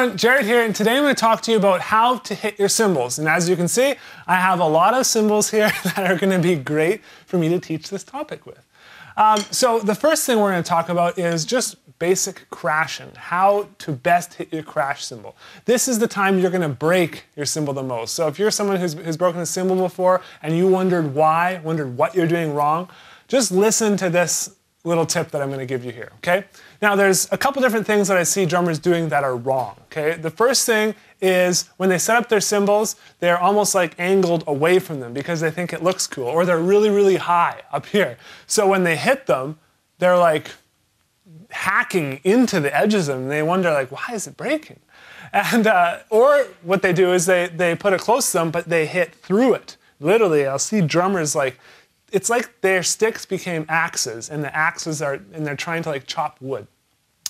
everyone, Jared here, and today I'm going to talk to you about how to hit your cymbals. And as you can see, I have a lot of cymbals here that are going to be great for me to teach this topic with. So the first thing we're going to talk about is just basic crashing, how to best hit your crash cymbal. This is the time you're going to break your cymbal the most. So if you're someone who's broken a cymbal before and you wondered why, wondered what you're doing wrong, just listen to this little tip that I'm going to give you here, okay? Now, there's a couple different things that I see drummers doing that are wrong, okay? The first thing is when they set up their cymbals, they're almost like angled away from them because they think it looks cool, or they're really, really high up here. So when they hit them, they're like hacking into the edges of them, and they wonder, like, why is it breaking? And, or what they do is they put it close to them, but they hit through it. Literally, I'll see drummers like, it's like their sticks became axes, and the axes are, and they're trying to like chop wood.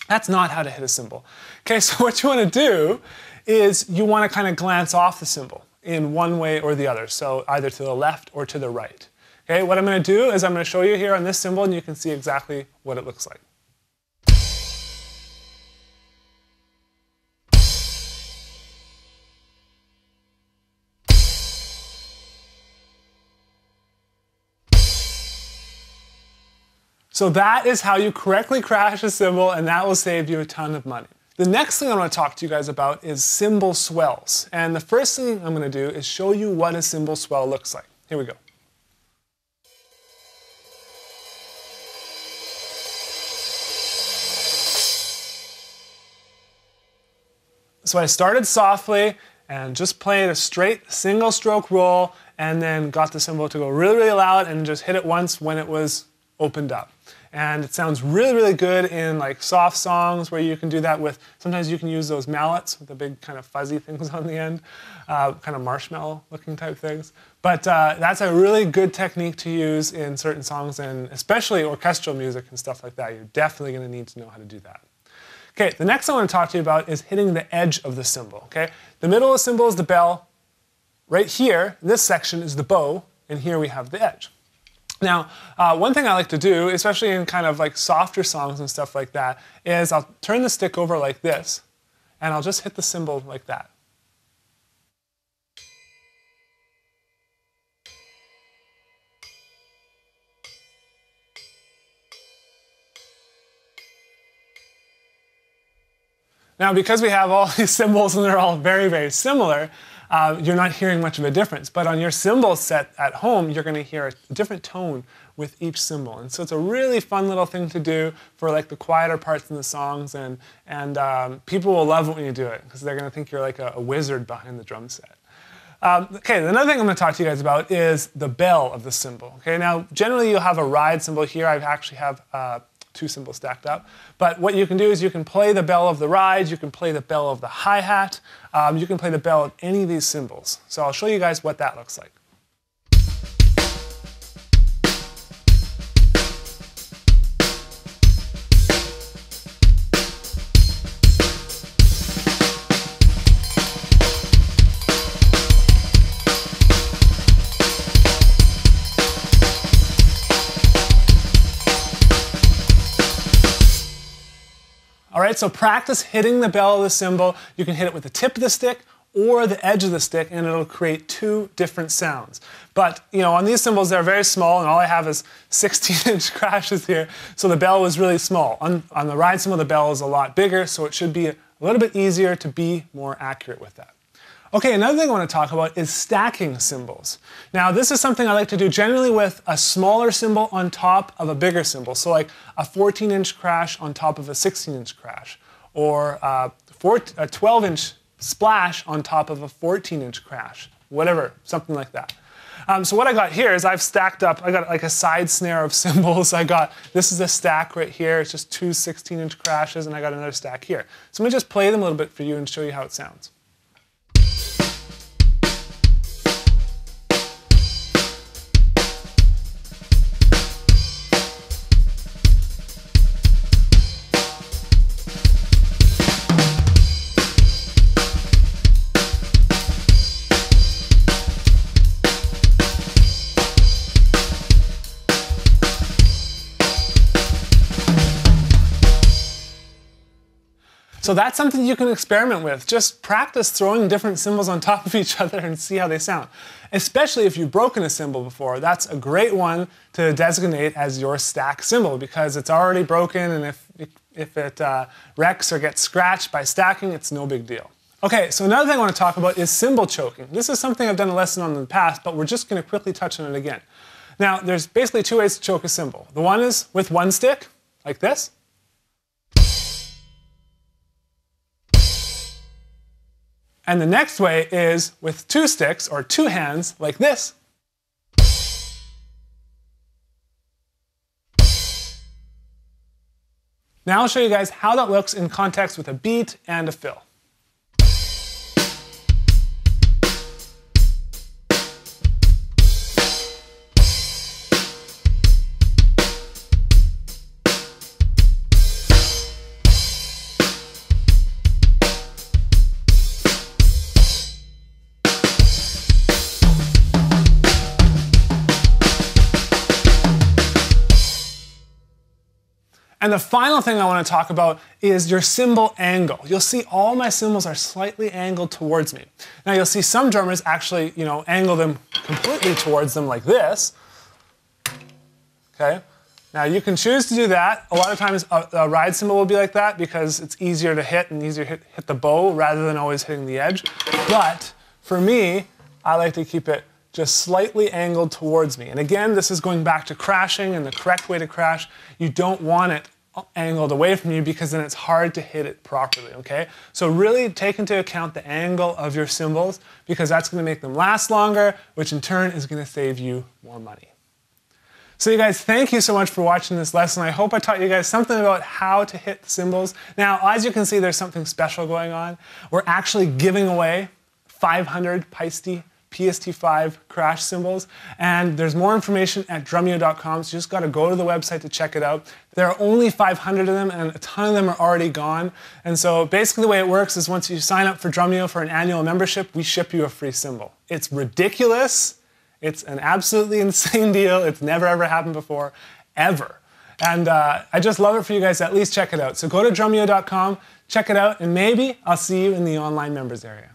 That's not how to hit a cymbal. Okay, so what you want to do is you want to kind of glance off the cymbal in one way or the other, so either to the left or to the right. Okay, what I'm going to do is I'm going to show you here on this cymbal, and you can see exactly what it looks like. So that is how you correctly crash a cymbal, and that will save you a ton of money. The next thing I'm going to talk to you guys about is cymbal swells. And the first thing I'm going to do is show you what a cymbal swell looks like. Here we go. So I started softly and just played a straight single stroke roll, and then got the cymbal to go really, really loud and just hit it once when it was opened up. And it sounds really, really good in like soft songs where you can do that with, sometimes you can use those mallets with the big kind of fuzzy things on the end, kind of marshmallow looking type things. But that's a really good technique to use in certain songs, and especially orchestral music and stuff like that. You're definitely going to need to know how to do that. Okay, the next I want to talk to you about is hitting the edge of the cymbal. Okay, the middle of the cymbal is the bell. Right here, this section is the bow, and here we have the edge. Now, one thing I like to do, especially in kind of like softer songs and stuff like that, is I'll turn the stick over like this, and I'll just hit the cymbal like that. Now, because we have all these cymbals and they're all very, very similar, you're not hearing much of a difference. But on your cymbal set at home, you're going to hear a different tone with each cymbal. And so it's a really fun little thing to do for like the quieter parts in the songs. And people will love it when you do it, because they're going to think you're like a wizard behind the drum set. Okay, another thing I'm going to talk to you guys about is the bell of the cymbal. Okay, now generally you'll have a ride cymbal here. I actually have two cymbals stacked up. But what you can do is you can play the bell of the ride, you can play the bell of the hi-hat, you can play the bell of any of these cymbals. So I'll show you guys what that looks like. Alright, so practice hitting the bell of the cymbal. You can hit it with the tip of the stick or the edge of the stick, and it'll create two different sounds. But, you know, on these cymbals, they're very small, and all I have is 16-inch crashes here, so the bell was really small. On the ride cymbal, the bell is a lot bigger, so it should be a little bit easier to be more accurate with that. Okay, another thing I want to talk about is stacking cymbals. Now, this is something I like to do generally with a smaller cymbal on top of a bigger cymbal. So like a 14-inch crash on top of a 16-inch crash, or a 12-inch splash on top of a 14-inch crash, whatever, something like that. So what I got here is I've stacked up, I got like a side snare of cymbals. I got, this is a stack right here, it's just two 16-inch crashes, and I got another stack here. So let me just play them a little bit for you and show you how it sounds. So So that's something you can experiment with. Just practice throwing different cymbals on top of each other and see how they sound. Especially if you've broken a cymbal before, that's a great one to designate as your stack cymbal because it's already broken, and if it wrecks or gets scratched by stacking, it's no big deal. Okay, so another thing I want to talk about is cymbal choking. This is something I've done a lesson on in the past, but we're just going to quickly touch on it again. Now, there's basically two ways to choke a cymbal. The one is with one stick, like this. And the next way is with two sticks, or two hands, like this. Now I'll show you guys how that looks in context with a beat and a fill. And the final thing I want to talk about is your cymbal angle. You'll see all my cymbals are slightly angled towards me. Now you'll see some drummers actually, you know, angle them completely towards them like this. Okay. Now you can choose to do that. A lot of times a ride cymbal will be like that because it's easier to hit and easier to hit the bow rather than always hitting the edge. But for me, I like to keep it just slightly angled towards me. And again, this is going back to crashing and the correct way to crash. You don't want it angled away from you because then it's hard to hit it properly, okay? So really take into account the angle of your cymbals because that's gonna make them last longer, which in turn is gonna save you more money. So you guys, thank you so much for watching this lesson. I hope I taught you guys something about how to hit the cymbals. Now, as you can see, there's something special going on. We're actually giving away 500 Paiste PST5 crash cymbals, and there's more information at drumeo.com, so you just got to go to the website to check it out. There are only 500 of them, and a ton of them are already gone. And so basically the way it works is once you sign up for Drumeo for an annual membership, we ship you a free cymbal. It's ridiculous. It's an absolutely insane deal. It's never ever happened before, ever. And I just love it for you guys to at least check it out. So go to drumeo.com, check it out, and maybe I'll see you in the online members area.